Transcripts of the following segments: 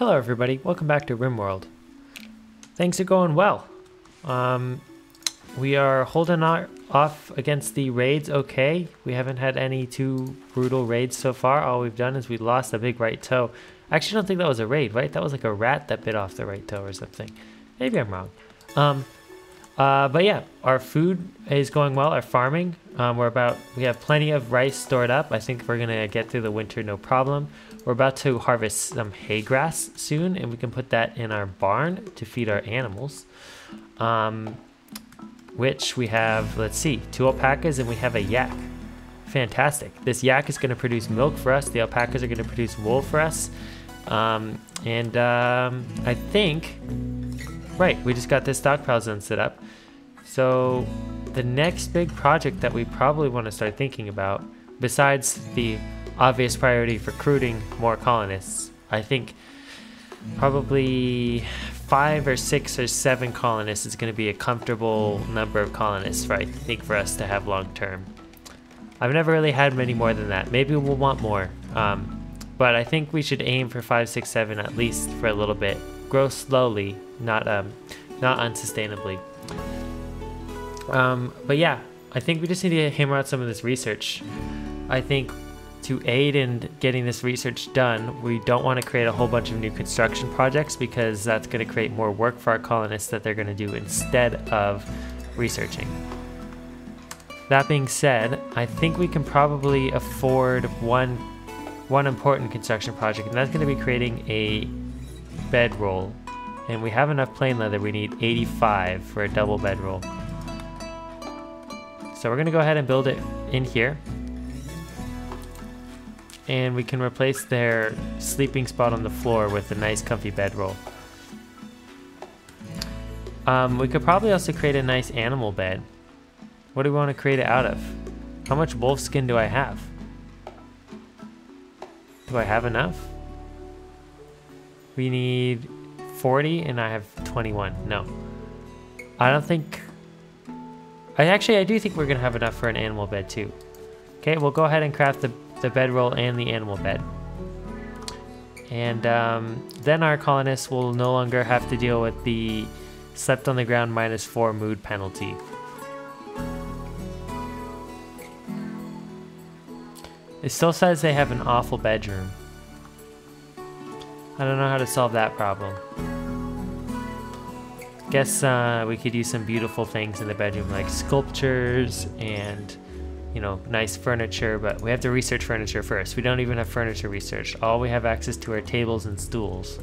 Hello everybody, welcome back to RimWorld. Things are going well. We are holding off against the raids okay. We haven't had any too brutal raids so far. All we've done is we lost a big right toe. I actually don't think that was a raid, right? That was like a rat that bit off the right toe or something. Maybe I'm wrong. But yeah, our food is going well, our farming. We have plenty of rice stored up. I think we're gonna get through the winter no problem. We're about to harvest some hay grass soon, and we can put that in our barn to feed our animals. Which we have, let's see, 2 alpacas and we have a yak. Fantastic. This yak is going to produce milk for us. The alpacas are going to produce wool for us. I think, right, we just got this stockpile zone set up. So the next big project that we probably want to start thinking about, besides the obvious priority for recruiting more colonists. I think probably 5 or 6 or 7 colonists is going to be a comfortable number of colonists, right? I think for us to have long term. I've never really had many more than that. Maybe we'll want more, but I think we should aim for 5, 6, 7 at least for a little bit. Grow slowly, not unsustainably. But yeah, I think we just need to hammer out some of this research. I think. To aid in getting this research done, we don't want to create a whole bunch of new construction projects because that's going to create more work for our colonists that they're going to do instead of researching. That being said, I think we can probably afford one important construction project, and that's going to be creating a bedroll. And we have enough plain leather, we need 85 for a double bedroll. So we're going to go ahead and build it in here. And we can replace their sleeping spot on the floor with a nice comfy bedroll. We could probably also create a nice animal bed. What do we want to create it out of? How much wolf skin do I have? Do I have enough? We need 40 and I have 21. No. I don't think... I do think we're going to have enough for an animal bed too. Okay, we'll go ahead and craft the bedroll and the animal bed. And then our colonists will no longer have to deal with the slept on the ground -4 mood penalty. It still says they have an awful bedroom. I don't know how to solve that problem. Guess we could use some beautiful things in the bedroom like sculptures and nice furniture, but we have to research furniture first. We don't even have furniture research. All we have access to are tables and stools,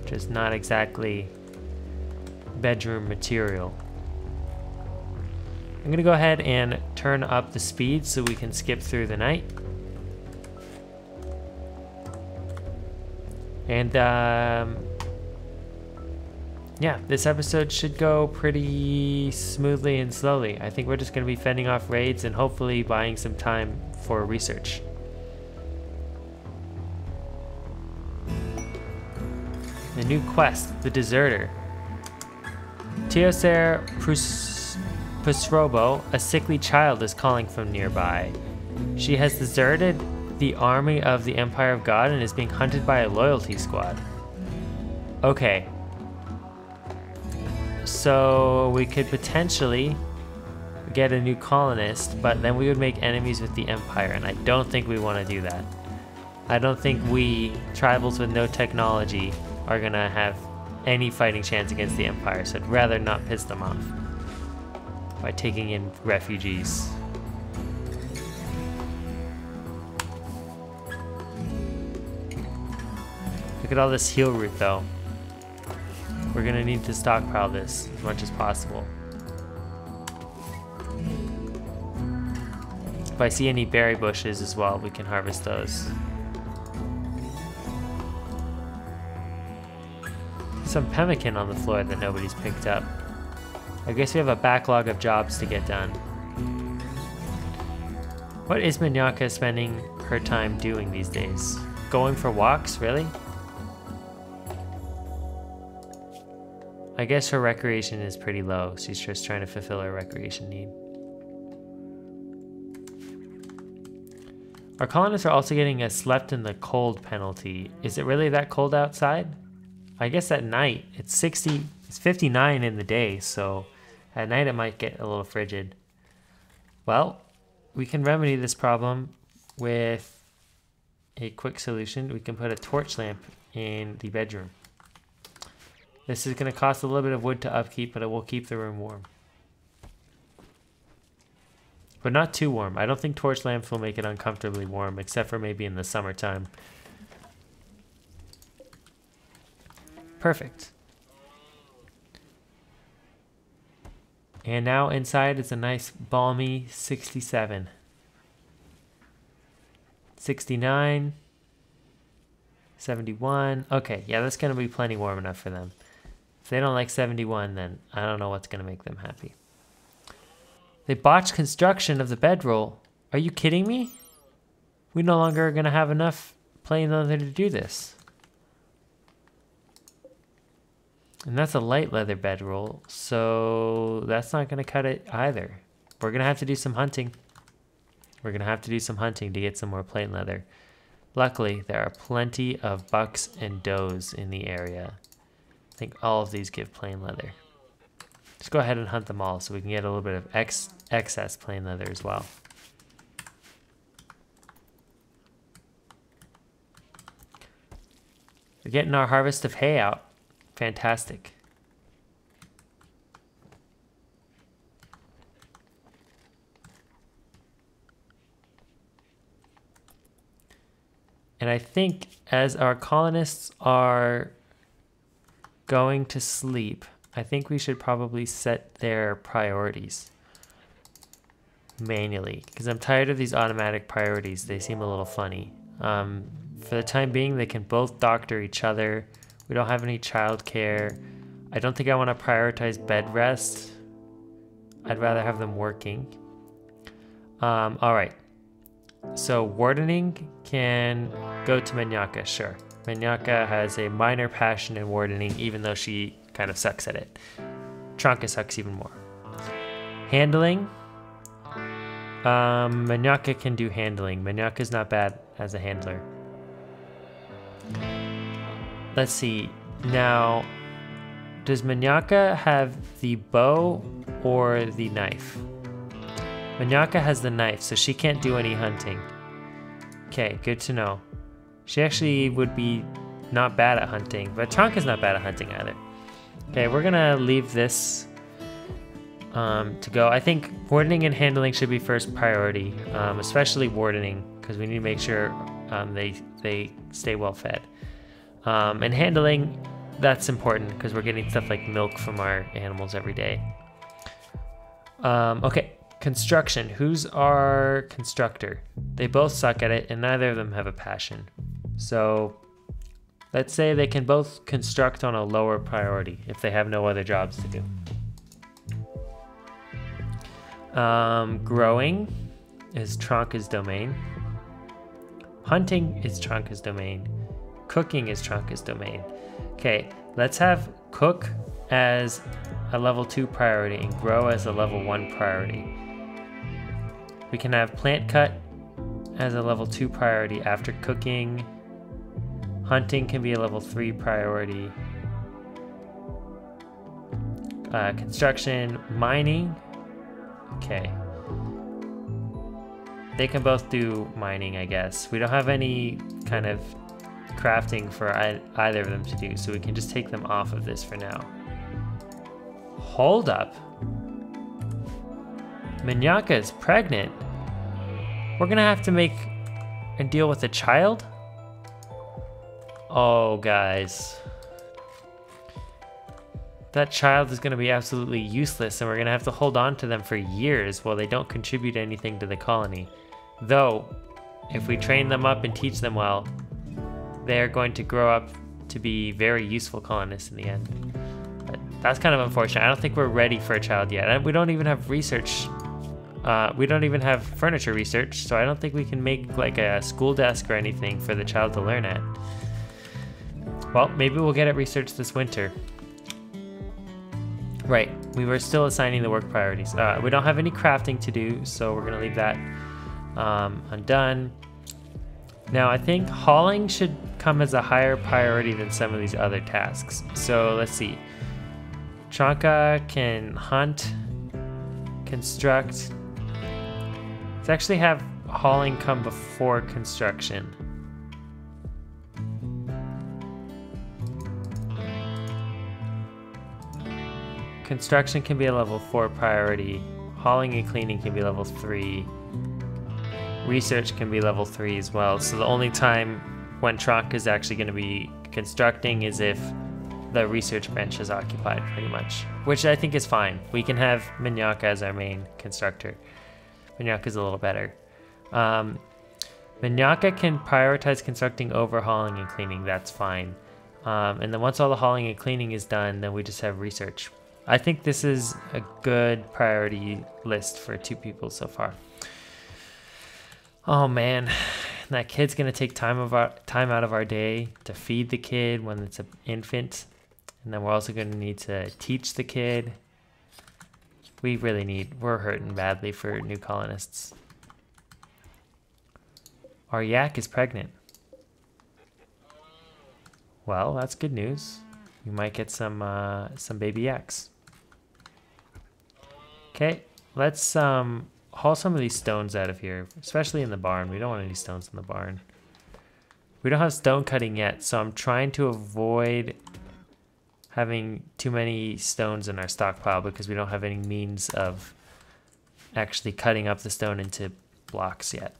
which is not exactly bedroom material. I'm gonna go ahead and turn up the speed so we can skip through the night. And yeah, this episode should go pretty smoothly and slowly. I think we're just going to be fending off raids and hopefully buying some time for research. The new quest, The Deserter. Teoser Pusrobo, a sickly child, is calling from nearby. She has deserted the army of the Empire of God and is being hunted by a loyalty squad. Okay. So we could potentially get a new colonist, but then we would make enemies with the Empire, and I don't think we want to do that. I don't think we, tribals with no technology, are going to have any fighting chance against the Empire, so I'd rather not piss them off by taking in refugees. Look at all this heal root though. We're gonna need to stockpile this as much as possible. If I see any berry bushes as well, we can harvest those. Some pemmican on the floor that nobody's picked up. I guess we have a backlog of jobs to get done. What is Minyaka spending her time doing these days? Going for walks, really? I guess her recreation is pretty low. She's just trying to fulfill her recreation need. Our colonists are also getting a slept in the cold penalty. Is it really that cold outside? I guess at night it's 60, it's 59 in the day, so at night it might get a little frigid. Well, we can remedy this problem with a quick solution. We can put a torch lamp in the bedroom. This is going to cost a little bit of wood to upkeep, but it will keep the room warm. But not too warm. I don't think torch lamps will make it uncomfortably warm, except for maybe in the summertime. Perfect. And now inside is a nice balmy 67. 69. 71. Okay, yeah, that's going to be plenty warm enough for them. If they don't like 71, then I don't know what's going to make them happy. They botched construction of the bedroll. Are you kidding me? We no longer are going to have enough plain leather to do this. And that's a light leather bedroll, so that's not going to cut it either. We're going to have to do some hunting. We're going to have to do some hunting to get some more plain leather. Luckily, there are plenty of bucks and does in the area. I think all of these give plain leather. Just go ahead and hunt them all so we can get a little bit of excess plain leather as well. We're getting our harvest of hay out. Fantastic. And I think as our colonists are going to sleep, I think we should probably set their priorities manually, because I'm tired of these automatic priorities. They seem a little funny. For the time being, they can both doctor each other. We don't have any childcare. I don't think I want to prioritize bed rest. I'd rather have them working. All right. So wardening can go to Minyaka, sure. Minyaka has a minor passion in wardening, even though she kind of sucks at it. Tronka sucks even more. Handling. Minyaka can do handling. Minyaka's not bad as a handler. Let's see. Now, does Minyaka have the bow or the knife? Minyaka has the knife, so she can't do any hunting. Okay, good to know. She actually would be not bad at hunting, but Tronka's not bad at hunting either. Okay, we're gonna leave this to go. I think wardening and handling should be first priority, especially wardening, because we need to make sure they stay well fed. And handling, that's important because we're getting stuff like milk from our animals every day. Okay, construction. Who's our constructor? They both suck at it, and neither of them have a passion. So let's say they can both construct on a lower priority if they have no other jobs to do. Growing is Tronka's domain. Hunting is Tronka's domain. Cooking is Tronka's domain. Okay, let's have cook as a level 2 priority and grow as a level 1 priority. We can have plant cut as a level 2 priority after cooking. Hunting can be a level 3 priority. Construction, mining. Okay. They can both do mining, I guess. We don't have any kind of crafting for either of them to do, so we can just take them off of this for now. Hold up. Minyaka is pregnant. We're gonna have to make and deal with a child? Oh, guys. That child is going to be absolutely useless, and we're going to have to hold on to them for years while they don't contribute anything to the colony. Though, if we train them up and teach them well, they are going to grow up to be very useful colonists in the end. But that's kind of unfortunate. I don't think we're ready for a child yet. We don't even have research. We don't even have furniture research, so I don't think we can make like a school desk or anything for the child to learn at. Well, maybe we'll get it researched this winter. Right, we were still assigning the work priorities. We don't have any crafting to do, so we're gonna leave that undone. Now I think hauling should come as a higher priority than some of these other tasks. So let's see. Tronka can hunt, construct. Let's actually have hauling come before construction. Construction can be a level 4 priority. Hauling and cleaning can be level 3. Research can be level 3 as well. So the only time when Tronka is actually going to be constructing is if the research bench is occupied, pretty much. Which I think is fine. We can have Minyaka as our main constructor. Minyaka's a little better. Minyaka can prioritize constructing over hauling and cleaning. That's fine. And then once all the hauling and cleaning is done, then we just have research. I think this is a good priority list for 2 people so far. Oh man, that kid's gonna take time out of our day to feed the kid when it's an infant. And then we're also gonna need to teach the kid. We're hurting badly for new colonists. Our yak is pregnant. Well, that's good news. We might get some baby yaks. Okay, let's haul some of these stones out of here, especially in the barn. We don't want any stones in the barn. We don't have stone cutting yet, so I'm trying to avoid having too many stones in our stockpile because we don't have any means of actually cutting up the stone into blocks yet.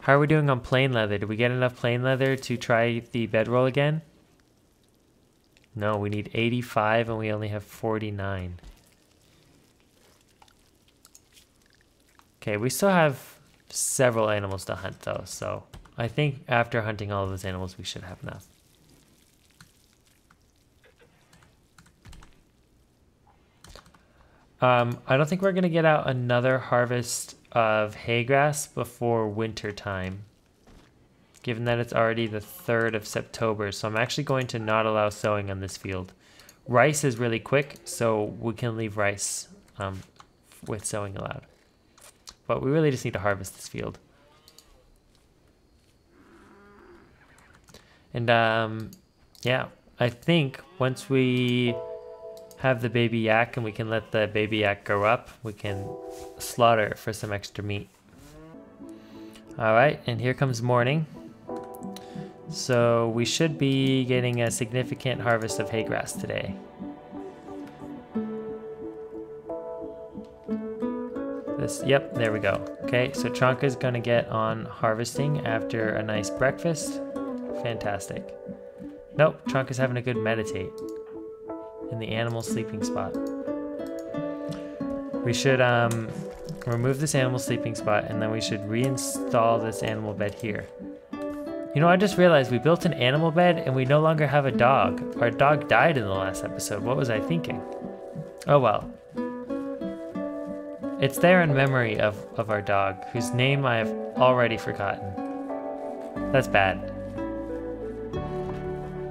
How are we doing on plain leather? Did we get enough plain leather to try the bedroll again? No, we need 85 and we only have 49. Okay, we still have several animals to hunt though, so I think after hunting all of those animals we should have enough. I don't think we're gonna get out another harvest of hay grass before winter time, given that it's already the 3rd of September, so I'm actually going to not allow sowing on this field. Rice is really quick, so we can leave rice with sowing allowed, but we really just need to harvest this field. And yeah, I think once we have the baby yak and we can let the baby yak grow up, we can slaughter for some extra meat. All right, and here comes morning. So we should be getting a significant harvest of hay grass today. Yep, there we go. Okay, so Tronka's gonna get on harvesting after a nice breakfast. Fantastic. Nope, Tronka's having a good meditate in the animal sleeping spot. We should remove this animal sleeping spot, and then we should reinstall this animal bed here. You know, I just realized we built an animal bed and we no longer have a dog. Our dog died in the last episode. What was I thinking? Oh well. It's there in memory of our dog, whose name I have already forgotten. That's bad.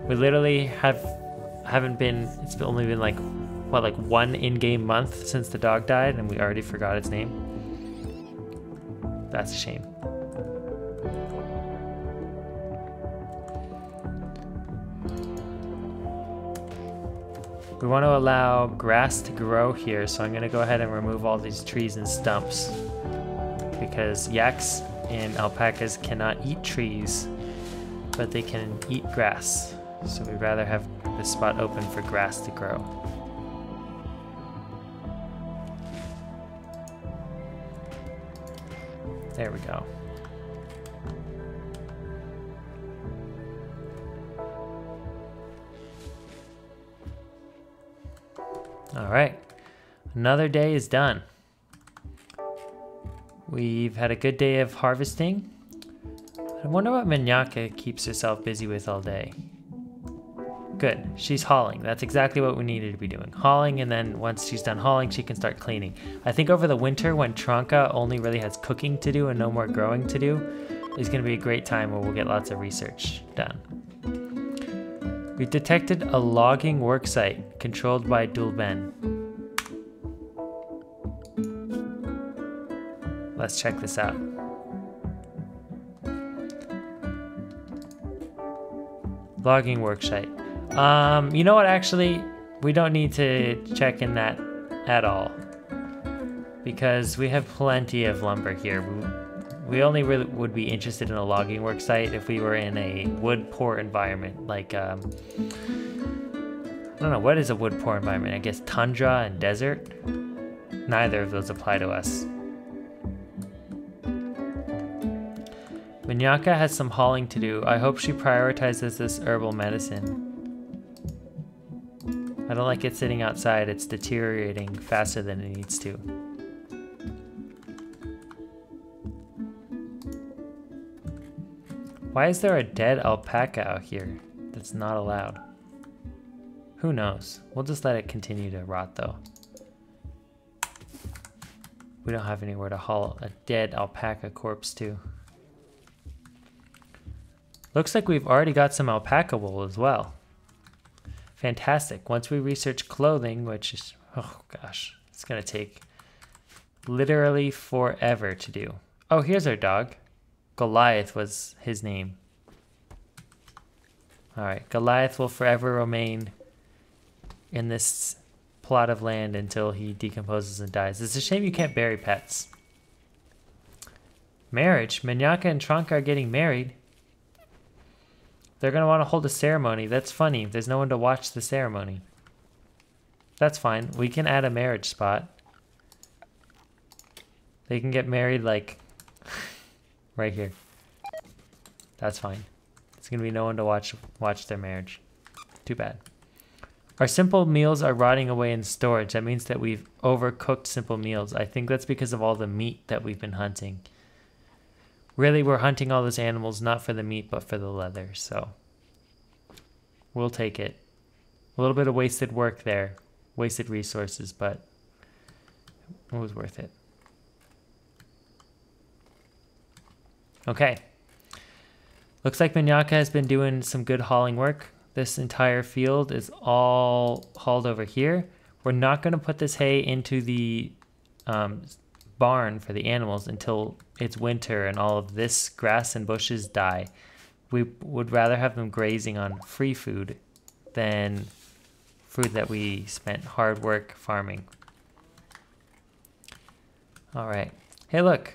We literally haven't been, it's only been like, what, like 1 in-game month since the dog died and we already forgot its name? That's a shame. We want to allow grass to grow here, so I'm going to go ahead and remove all these trees and stumps because yaks and alpacas cannot eat trees, but they can eat grass. So we'd rather have this spot open for grass to grow. There we go. All right, another day is done. We've had a good day of harvesting. I wonder what Minyaka keeps herself busy with all day. Good, she's hauling. That's exactly what we needed to be doing. Hauling, and then once she's done hauling, she can start cleaning. I think over the winter, when Tronka only really has cooking to do and no more growing to do, is gonna be a great time where we'll get lots of research done. We detected a logging worksite controlled by Dulben. Let's check this out. Logging worksite. You know what, actually, we don't need to check in that at all, because we have plenty of lumber here. We only really would be interested in a logging worksite if we were in a wood poor environment, like, I don't know, what is a wood poor environment? I guess tundra and desert? Neither of those apply to us. Minyaka has some hauling to do. I hope she prioritizes this herbal medicine. I don't like it sitting outside. It's deteriorating faster than it needs to. Why is there a dead alpaca out here? That's not allowed. Who knows? We'll just let it continue to rot though. We don't have anywhere to haul a dead alpaca corpse to. Looks like we've already got some alpaca wool as well. Fantastic. Once we research clothing, which is, oh gosh, it's gonna take literally forever to do. Oh, here's our dog. Goliath was his name. All right, Goliath will forever remain in this plot of land until he decomposes and dies. It's a shame you can't bury pets. Marriage? Minyaka and Tronka are getting married. They're going to want to hold a ceremony. That's funny. There's no one to watch the ceremony. That's fine. We can add a marriage spot. They can get married, like, right here. That's fine. There's going to be no one to watch their marriage. Too bad. Our simple meals are rotting away in storage. That means that we've overcooked simple meals. I think that's because of all the meat that we've been hunting. Really, we're hunting all those animals, not for the meat, but for the leather, so we'll take it. A little bit of wasted work there, wasted resources, but it was worth it. Okay, looks like Minyaka has been doing some good hauling work. This entire field is all hauled over here. We're not gonna put this hay into the barn for the animals until it's winter and all of this grass and bushes die. We would rather have them grazing on free food than food that we spent hard work farming. All right. Hey, look,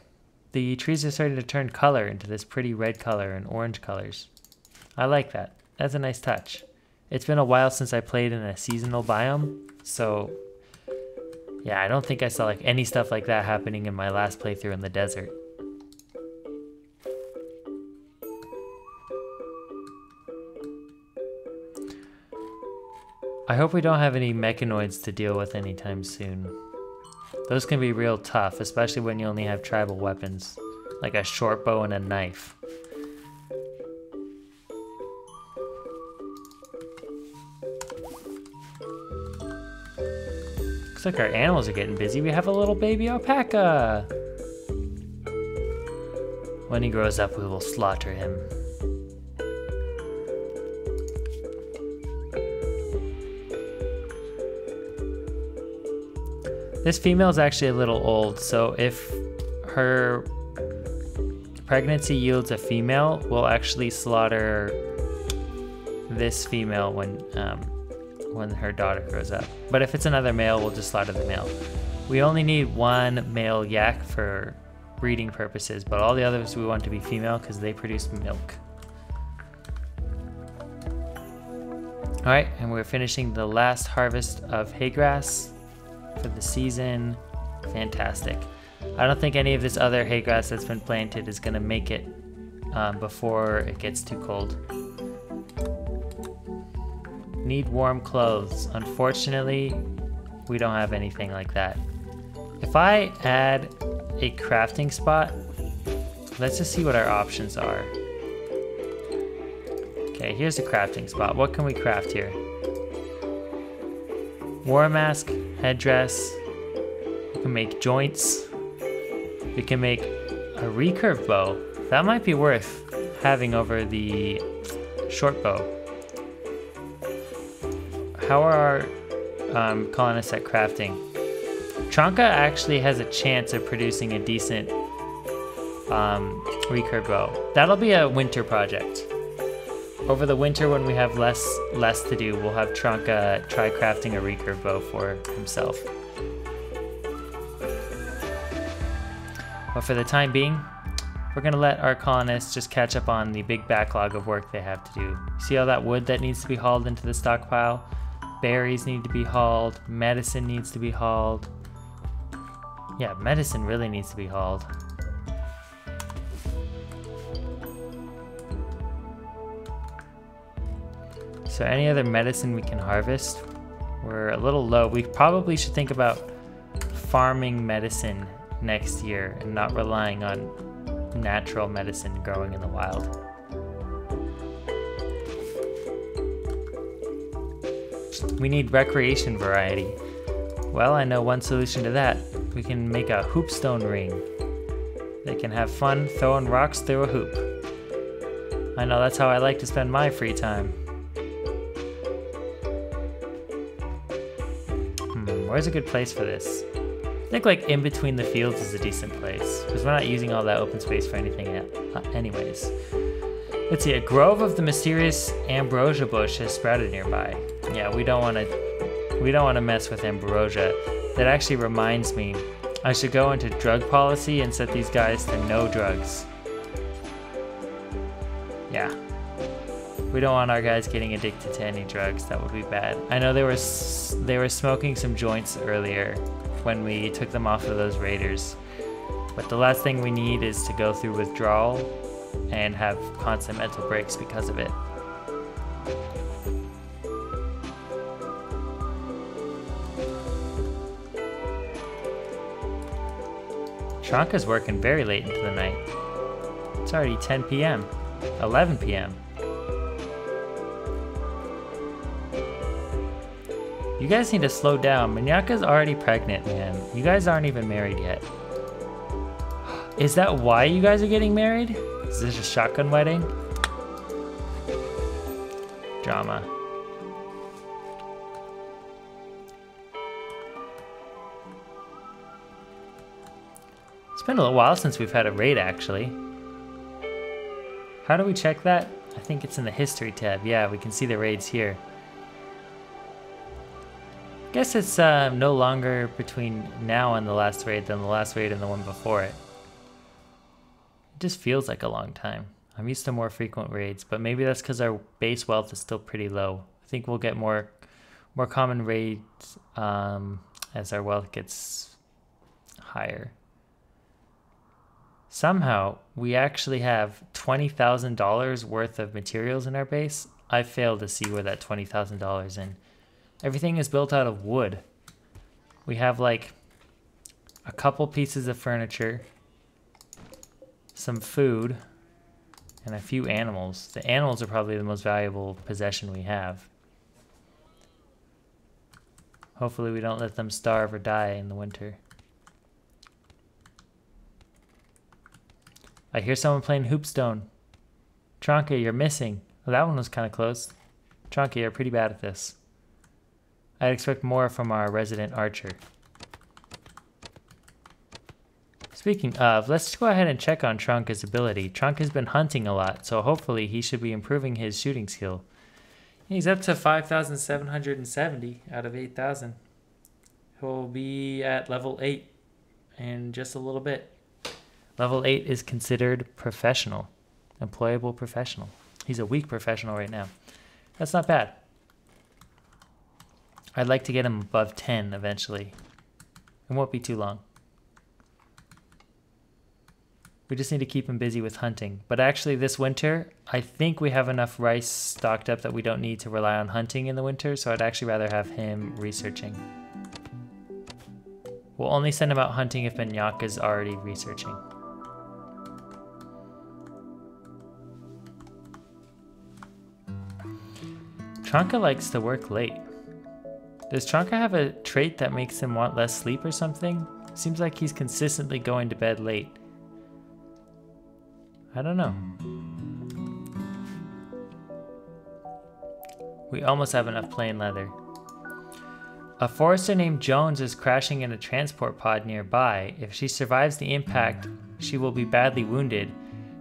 the trees are starting to turn color into this pretty red color and orange colors. I like that. That's a nice touch. It's been a while since I played in a seasonal biome, so yeah, I don't think I saw like any stuff like that happening in my last playthrough in the desert. I hope we don't have any mechanoids to deal with anytime soon. Those can be real tough, especially when you only have tribal weapons, like a short bow and a knife. Looks like our animals are getting busy. We have a little baby alpaca. When he grows up, we will slaughter him. This female is actually a little old, so if her pregnancy yields a female, we'll actually slaughter this female when her daughter grows up. But if it's another male, we'll just slaughter the male. We only need one male yak for breeding purposes, but all the others we want to be female because they produce milk. All right, and we're finishing the last harvest of hay grass for the season. Fantastic. I don't think any of this other hay grass that's been planted is gonna make it before it gets too cold. Need warm clothes. Unfortunately, we don't have anything like that. If I add a crafting spot, let's just see what our options are. Okay, here's a crafting spot. What can we craft here? War mask, headdress. We can make joints. We can make a recurve bow. That might be worth having over the short bow. How are our colonists at crafting? Tronka actually has a chance of producing a decent recurve bow. That'll be a winter project. Over the winter, when we have less to do, we'll have Tronka try crafting a recurve bow for himself. But for the time being, we're gonna let our colonists just catch up on the big backlog of work they have to do. See all that wood that needs to be hauled into the stockpile? Berries need to be hauled, medicine needs to be hauled. Yeah, medicine really needs to be hauled. So any other medicine we can harvest? We're a little low. We probably should think about farming medicine next year and not relying on natural medicine growing in the wild. We need recreation variety. Well, I know one solution to that. We can make a hoopstone ring. They can have fun throwing rocks through a hoop. I know that's how I like to spend my free time. Where's a good place for this? I think like in between the fields is a decent place, because we're not using all that open space for anything yet. Anyways. Let's see, a grove of the mysterious ambrosia bush has sprouted nearby. Yeah, we don't wanna mess with ambrosia. That actually reminds me, I should go into drug policy and set these guys to no drugs. Yeah. We don't want our guys getting addicted to any drugs, that would be bad. I know they were smoking some joints earlier when we took them off of those raiders. But the last thing we need is to go through withdrawal and have constant mental breaks because of it. Tronka's working very late into the night. It's already 10 p.m., 11 p.m. You guys need to slow down. Minyaka's already pregnant, man. You guys aren't even married yet. Is that why you guys are getting married? Is this a shotgun wedding? Drama. It's been a little while since we've had a raid, actually. How do we check that? I think it's in the history tab. Yeah, we can see the raids here. Guess it's no longer between now and the last raid than the last raid and the one before it. It just feels like a long time. I'm used to more frequent raids, but maybe that's because our base wealth is still pretty low. I think we'll get more common raids as our wealth gets higher. Somehow, we actually have $20,000 worth of materials in our base. I fail to see where that $20,000 is in. Everything is built out of wood. We have like a couple pieces of furniture, some food, and a few animals. The animals are probably the most valuable possession we have. Hopefully we don't let them starve or die in the winter. I hear someone playing hoopstone. Tronka, you're missing. Well, that one was kind of close. Tronka, you're pretty bad at this. I'd expect more from our resident archer. Speaking of, let's go ahead and check on Tronka's ability. Tronka's been hunting a lot, so hopefully he should be improving his shooting skill. He's up to 5,770 out of 8,000. He'll be at level 8 in just a little bit. Level 8 is considered professional, employable professional. He's a weak professional right now. That's not bad. I'd like to get him above 10 eventually. It won't be too long. We just need to keep him busy with hunting. But actually this winter, I think we have enough rice stocked up that we don't need to rely on hunting in the winter, so I'd actually rather have him researching. We'll only send him out hunting if Minyaka's already researching. Tronka likes to work late. Does Tronka have a trait that makes him want less sleep or something? Seems like he's consistently going to bed late. I don't know. We almost have enough plain leather. A forester named Jones is crashing in a transport pod nearby. If she survives the impact, she will be badly wounded.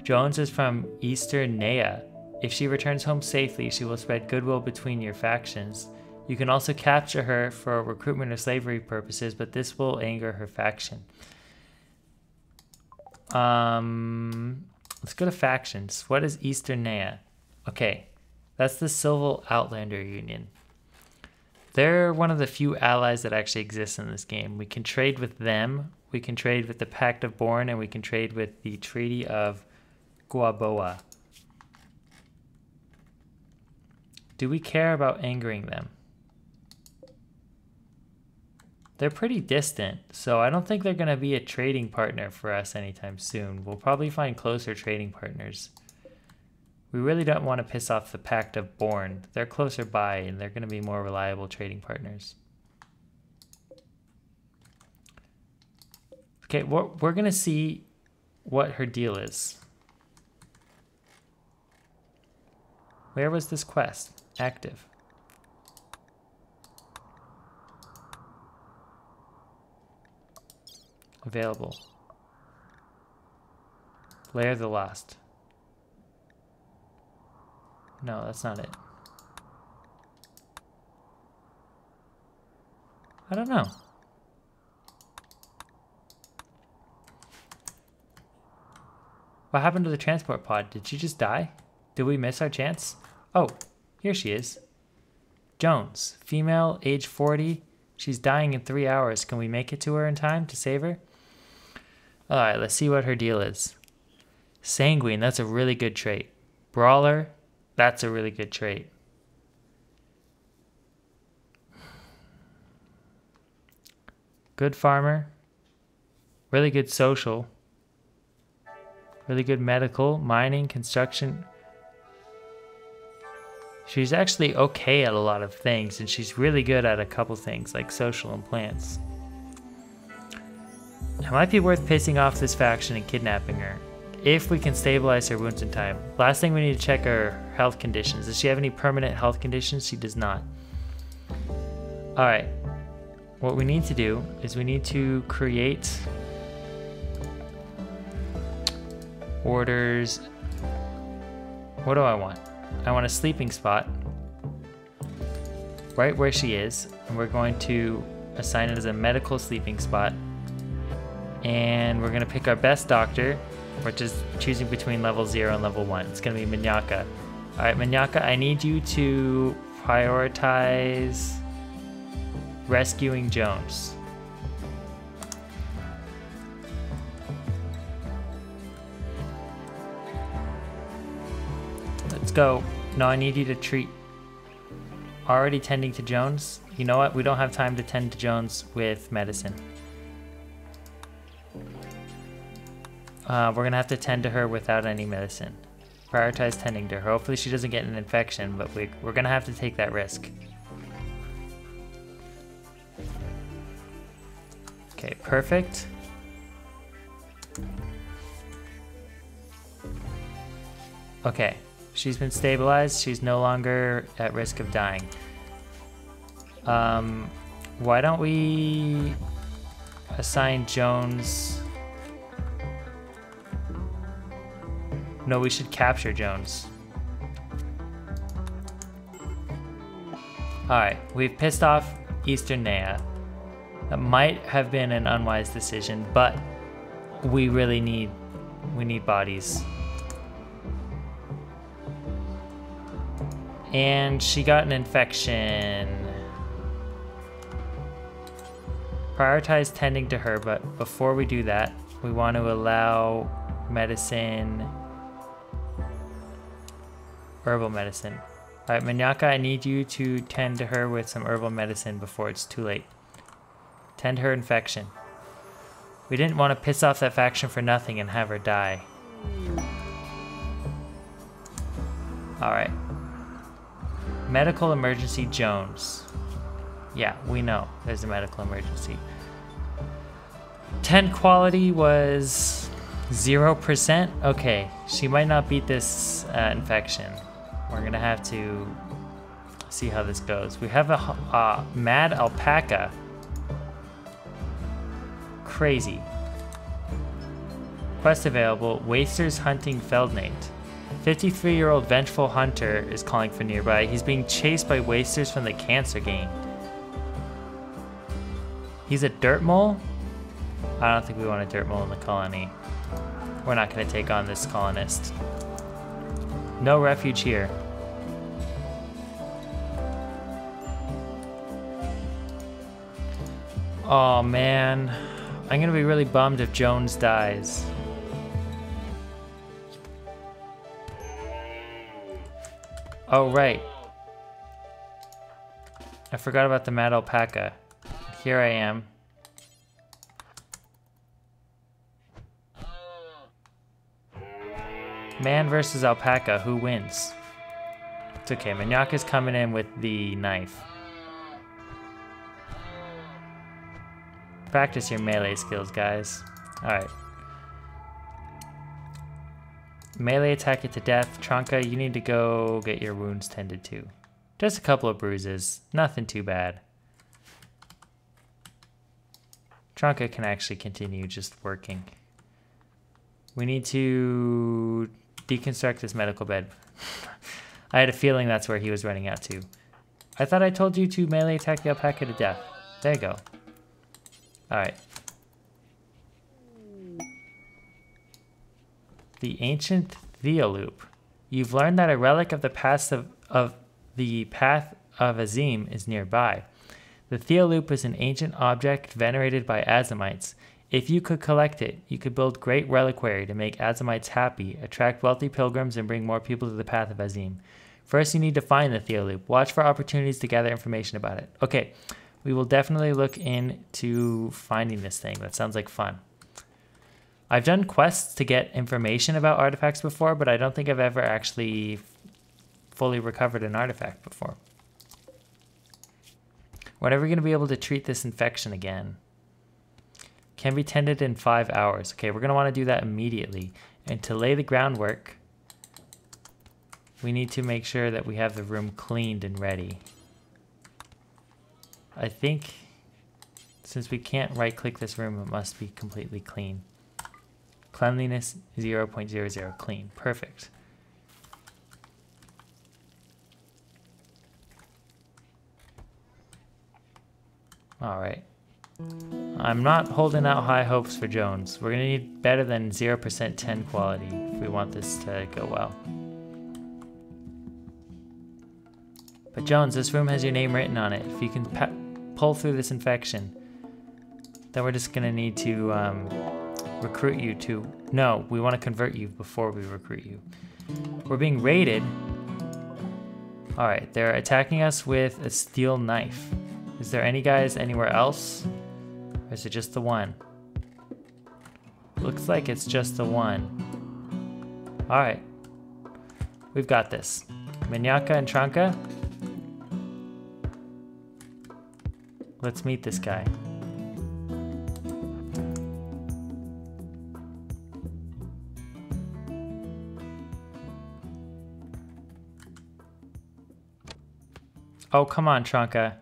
Jones is from Eastern Nea. If she returns home safely, she will spread goodwill between your factions. You can also capture her for recruitment or slavery purposes, but this will anger her faction. Let's go to factions. What is Eastern Nea? Okay, that's the Civil Outlander Union. They're one of the few allies that actually exist in this game. We can trade with them, we can trade with the Pact of Born, and we can trade with the Treaty of Guaboa. Do we care about angering them? They're pretty distant, so I don't think they're going to be a trading partner for us anytime soon. We'll probably find closer trading partners. We really don't want to piss off the Pact of Born. They're closer by, and they're going to be more reliable trading partners. Okay, we're going to see what her deal is. Where was this quest? Active. Available. Lair the Lost. No, that's not it. I don't know. What happened to the transport pod? Did she just die? Did we miss our chance? Oh, here she is. Jones, female, age 40. She's dying in 3 hours. Can we make it to her in time to save her? All right, let's see what her deal is. Sanguine, that's a really good trait. Brawler, that's a really good trait. Good farmer. Really good social. Really good medical, mining, construction. She's actually okay at a lot of things, and she's really good at a couple things, like social and plants. It might be worth pissing off this faction and kidnapping her, if we can stabilize her wounds in time. Last thing we need to check are her health conditions. Does she have any permanent health conditions? She does not. Alright, what we need to do is we need to create orders. What do I want? I want a sleeping spot right where she is, and we're going to assign it as a medical sleeping spot, and we're going to pick our best doctor, which is choosing between level 0 and level 1. It's going to be Minyaka. Alright, Minyaka, I need you to prioritize rescuing Jones. Let's go. No, I need you to treat. Already tending to Jones. You know what? We don't have time to tend to Jones with medicine. We're going to have to tend to her without any medicine. Prioritize tending to her. Hopefully she doesn't get an infection, but we're going to have to take that risk. Okay, perfect. Okay, she's been stabilized. She's no longer at risk of dying. Why don't we assign Jones... No, we should capture Jones. Alright, we've pissed off Eastern Nea. That might have been an unwise decision, but we really need bodies. And she got an infection. Prioritize tending to her, but before we do that, we want to allow medicine... herbal medicine. Alright, Minyaka, I need you to tend to her with some herbal medicine before it's too late. Tend her infection. We didn't want to piss off that faction for nothing and have her die. Alright. Medical emergency Jones. Yeah, we know there's a medical emergency. Tend quality was 0%? Okay, she might not beat this infection. We're gonna have to see how this goes. We have a mad alpaca. Crazy. Quest available, Waster's hunting Feldnate. 53-year-old vengeful hunter is calling from nearby. He's being chased by Wasters from the Cancer Gang. He's a dirt mole? I don't think we want a dirt mole in the colony. We're not gonna take on this colonist. No refuge here. Oh man, I'm gonna be really bummed if Jones dies. Oh right, I forgot about the mad alpaca. Here I am. Man versus alpaca, who wins? It's okay, Minyaka's coming in with the knife. Practice your melee skills, guys. Alright. Melee attack it to death. Tronka, you need to go get your wounds tended to. Just a couple of bruises, nothing too bad. Tronka can actually continue just working. We need to deconstruct this medical bed. I had a feeling that's where he was running out to. I thought I told you to melee attack the alpaca to death. There you go. Alright. The ancient Theoloop. You've learned that a relic of the past of the path of Azim is nearby. The Theoloop is an ancient object venerated by Azimites. If you could collect it, you could build great reliquary to make Azimites happy, attract wealthy pilgrims, and bring more people to the path of Azim. First, you need to find the Theoloop. Watch for opportunities to gather information about it. Okay, we will definitely look into finding this thing. That sounds like fun. I've done quests to get information about artifacts before, but I don't think I've ever actually fully recovered an artifact before. When are we going to be able to treat this infection again? Can be tended in 5 hours. Okay, we're gonna wanna do that immediately. And to lay the groundwork, we need to make sure that we have the room cleaned and ready. I think since we can't right-click this room, it must be completely clean. Cleanliness 0.00, clean, perfect. All right. I'm not holding out high hopes for Jones. We're gonna need better than 0% 10 quality if we want this to go well. But Jones, this room has your name written on it. If you can pull through this infection, then we're just gonna need to recruit you to... No, we wanna convert you before we recruit you. We're being raided. All right, they're attacking us with a steel knife. Is there any guys anywhere else? Or is it just the one? Looks like it's just the one. All right, we've got this. Minyaka and Tronka. Let's meet this guy. Oh, come on, Tronka.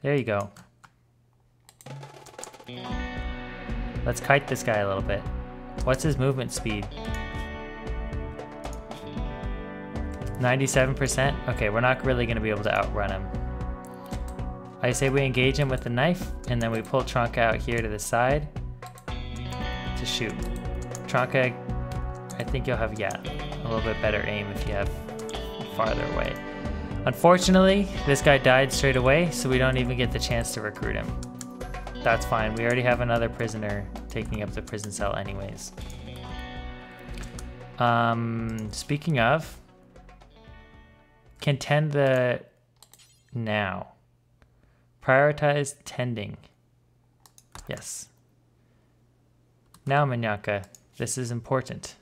There you go. Let's kite this guy a little bit. What's his movement speed? 97%? Okay, we're not really gonna be able to outrun him. I say we engage him with the knife, and then we pull Tronka out here to the side to shoot. Tronka, I think you'll have, yeah, a little bit better aim if you have farther away. Unfortunately, this guy died straight away, so we don't even get the chance to recruit him. That's fine, we already have another prisoner taking up the prison cell anyways. Speaking of, can tend the now. Prioritize tending. Yes. Now, Minyaka, this is important.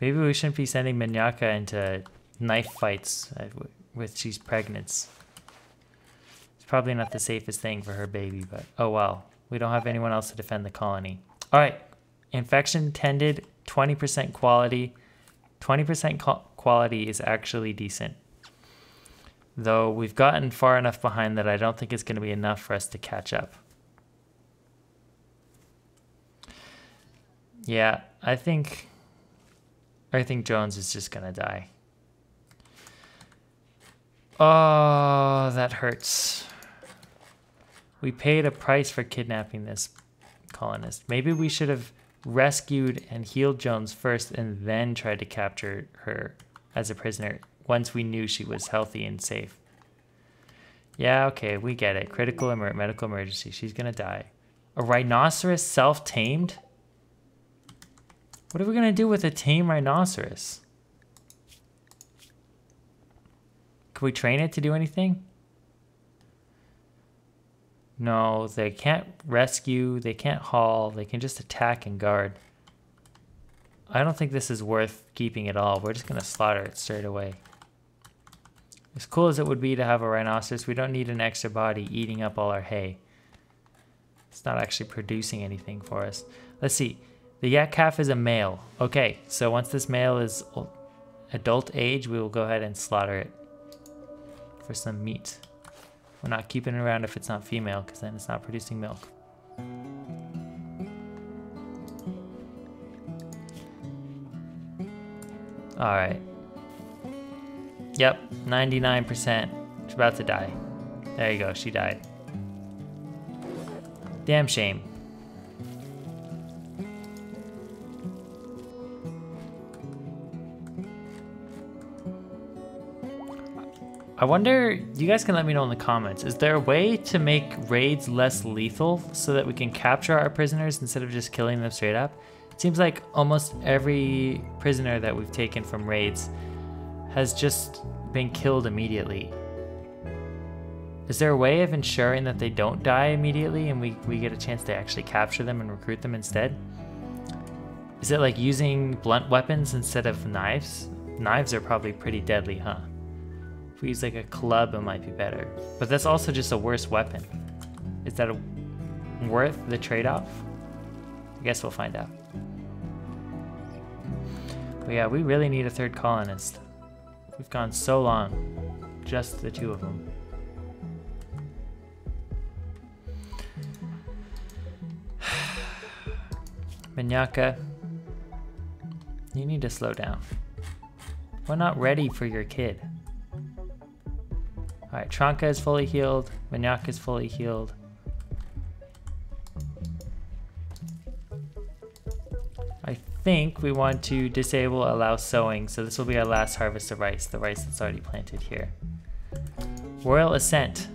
Maybe we shouldn't be sending Minyaka into knife fights with she's pregnant. It's probably not the safest thing for her baby, but oh well. We don't have anyone else to defend the colony. All right, infection tended, 20% quality. 20% quality is actually decent. Though we've gotten far enough behind that I don't think it's gonna be enough for us to catch up. Yeah, I think Jones is just gonna die. Oh, that hurts. We paid a price for kidnapping this colonist. Maybe we should have rescued and healed Jones first and then tried to capture her as a prisoner once we knew she was healthy and safe. Yeah, okay, we get it. Critical medical emergency. She's gonna die. A rhinoceros self-tamed? What are we gonna do with a tame rhinoceros? Can we train it to do anything? No, they can't rescue, they can't haul, they can just attack and guard. I don't think this is worth keeping at all. We're just gonna slaughter it straight away. As cool as it would be to have a rhinoceros, we don't need an extra body eating up all our hay. It's not actually producing anything for us. Let's see. The yak calf is a male. Okay, so once this male is adult age, we will go ahead and slaughter it for some meat. We're not keeping it around if it's not female, because then it's not producing milk. All right. Yep, 99%. She's about to die. There you go, she died. Damn shame. I wonder, you guys can let me know in the comments, is there a way to make raids less lethal so that we can capture our prisoners instead of just killing them straight up? It seems like almost every prisoner that we've taken from raids has just been killed immediately. Is there a way of ensuring that they don't die immediately and we get a chance to actually capture them and recruit them instead? Is it like using blunt weapons instead of knives? Knives are probably pretty deadly, huh? If we use like a club, it might be better. But that's also just a worse weapon. Is that worth the trade-off? I guess we'll find out. But yeah, we really need a third colonist. We've gone so long, just the two of them. Minyaka, you need to slow down. We're not ready for your kid. All right, Tronka is fully healed. Minyaka is fully healed. I think we want to disable allow sowing, so this will be our last harvest of rice, the rice that's already planted here. Royal Ascent.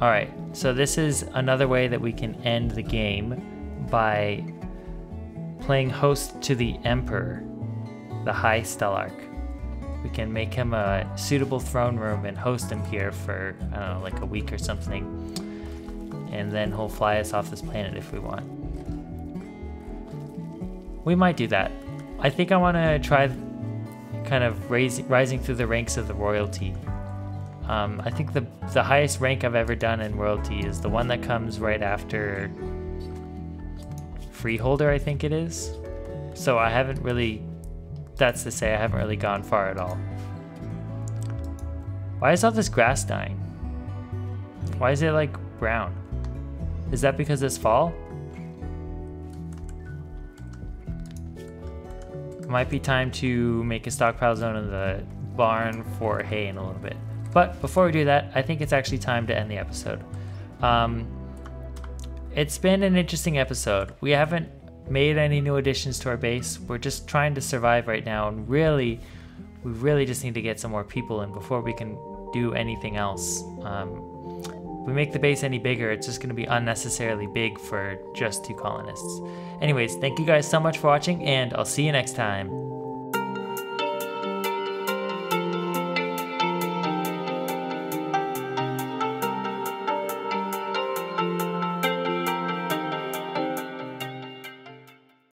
All right, so this is another way that we can end the game by playing host to the Emperor, the High Stellarch. We can make him a suitable throne room and host him here for, I don't know, like a week or something, and then he'll fly us off this planet if we want. We might do that. I think I want to try kind of rising through the ranks of the royalty. I think the highest rank I've ever done in royalty is the one that comes right after freeholder, I think it is. So I haven't really, that's to say I haven't really gone far at all. Why is all this grass dying? Why is it like brown? Is that because it's fall? Might be time to make a stockpile zone in the barn for hay in a little bit. But before we do that, I think it's actually time to end the episode. It's been an interesting episode. We haven't made any new additions to our base. We're just trying to survive right now, and really, we really just need to get some more people in before we can do anything else. If we make the base any bigger, it's just going to be unnecessarily big for just two colonists. Anyways, thank you guys so much for watching, and I'll see you next time.